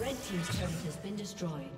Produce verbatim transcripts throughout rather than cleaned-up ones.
Red team's turret has been destroyed.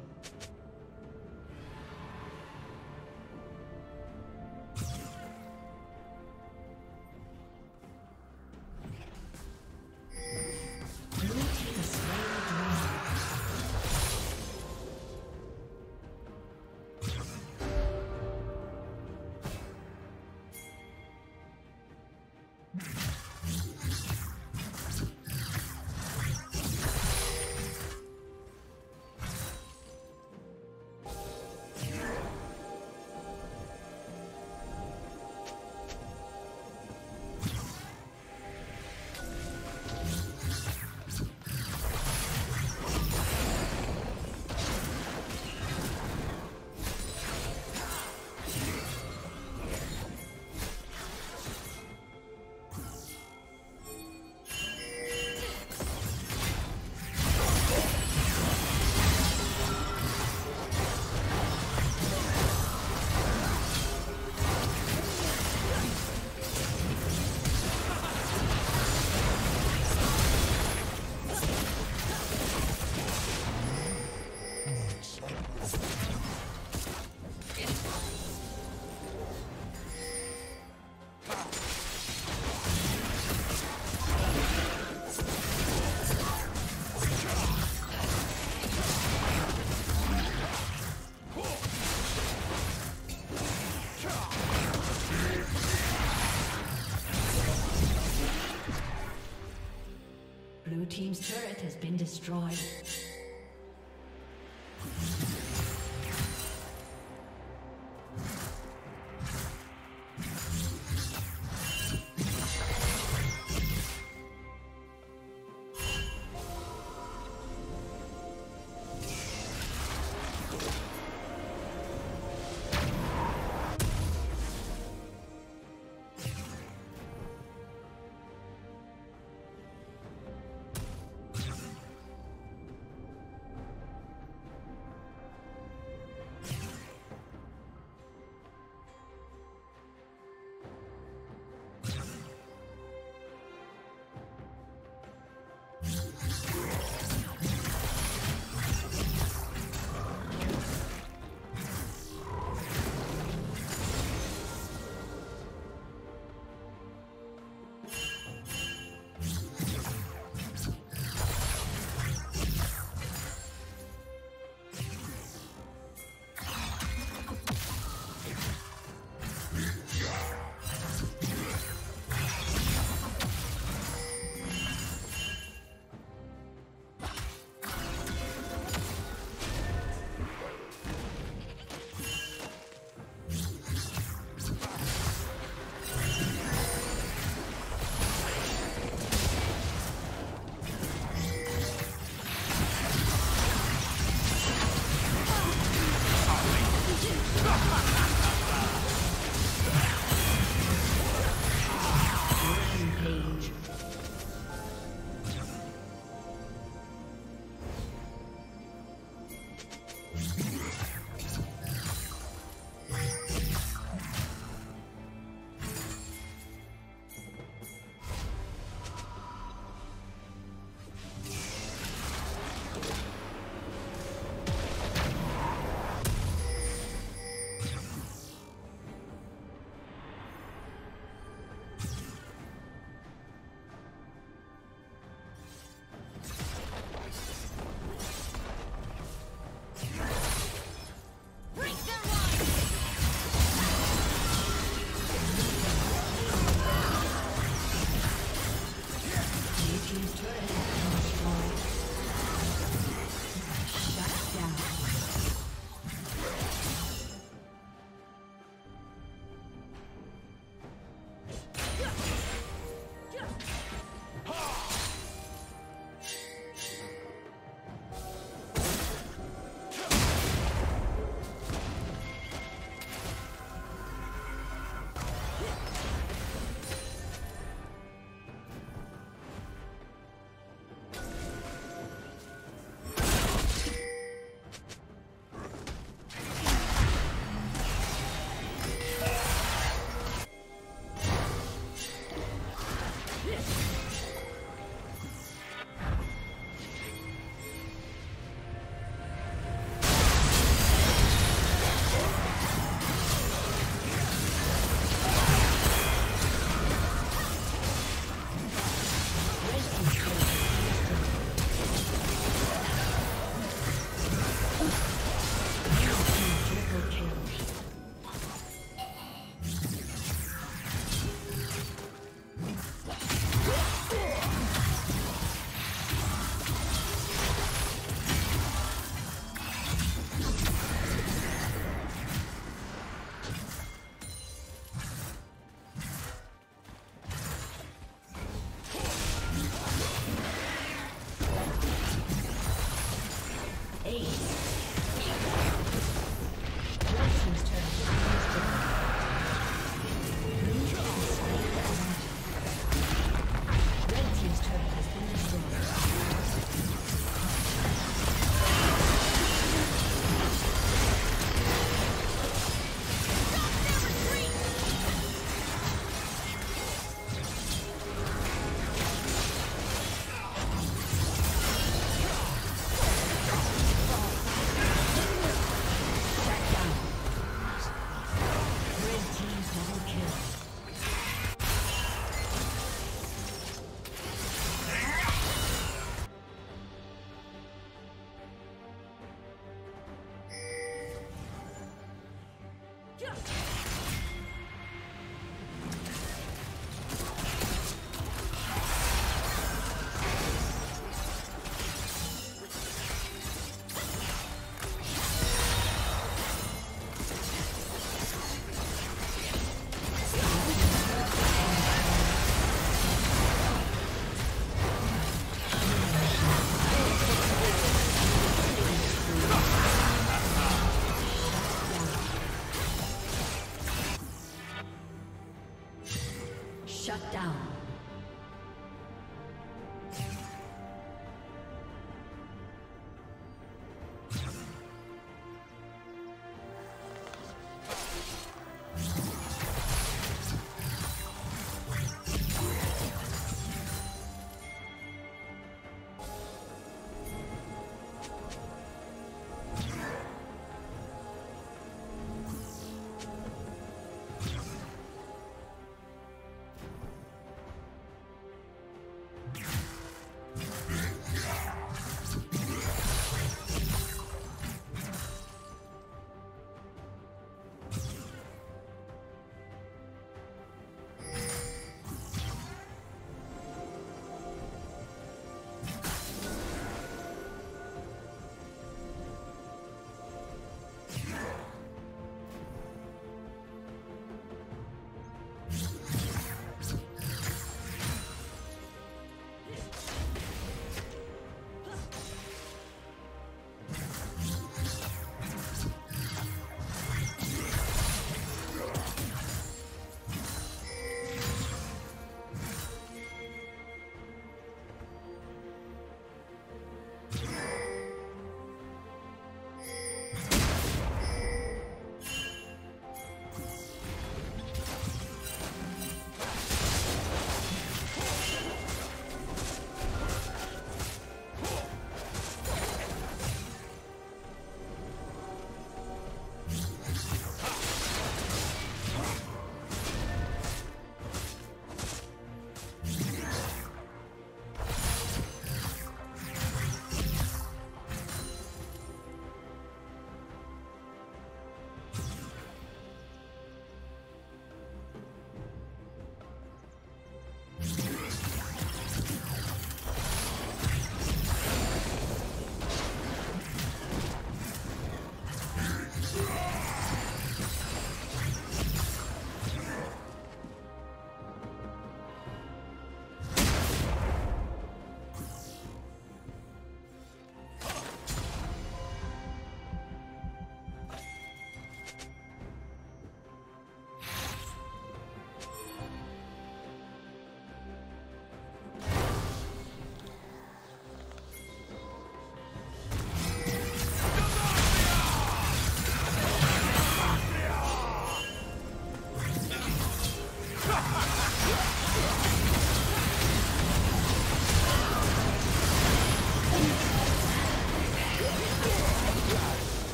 Blue team's turret has been destroyed. What?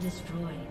been destroyed.